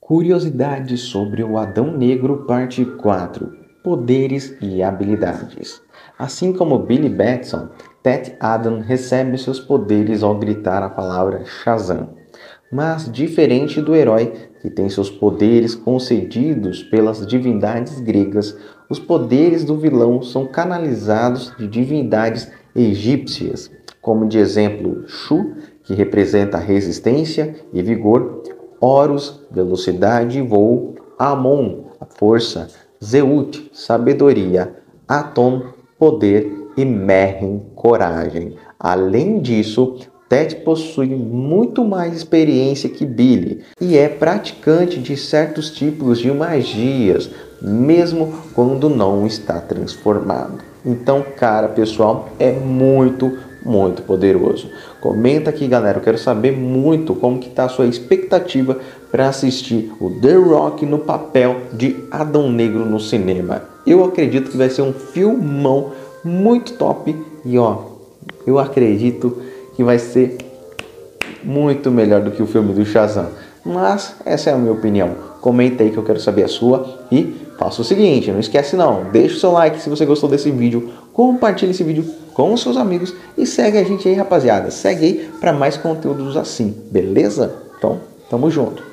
Curiosidades sobre o Adão Negro, parte 4. Poderes e habilidades. Assim como Billy Batson, Teth Adam recebe seus poderes ao gritar a palavra Shazam. Mas, diferente do herói, que tem seus poderes concedidos pelas divindades gregas, os poderes do vilão são canalizados de divindades egípcias, como de exemplo Shu, que representa resistência e vigor, Horus, velocidade e voo, Amon, a força, Zeut, sabedoria, Atom, poder e Merren, coragem. Além disso, Teth possui muito mais experiência que Billy e é praticante de certos tipos de magias, mesmo quando não está transformado. Então, cara, pessoal, é muito poderoso. Comenta aqui, galera, eu quero saber muito como que tá a sua expectativa para assistir o The Rock no papel de Adão Negro no cinema. Eu acredito que vai ser um filmão muito top e ó, eu acredito que vai ser muito melhor do que o filme do Shazam. Mas essa é a minha opinião. Comenta aí que eu quero saber a sua e faça o seguinte, não esquece não, deixa o seu like se você gostou desse vídeo, compartilha esse vídeo com os seus amigos e segue a gente aí, rapaziada. Segue aí para mais conteúdos assim, beleza? Então, tamo junto.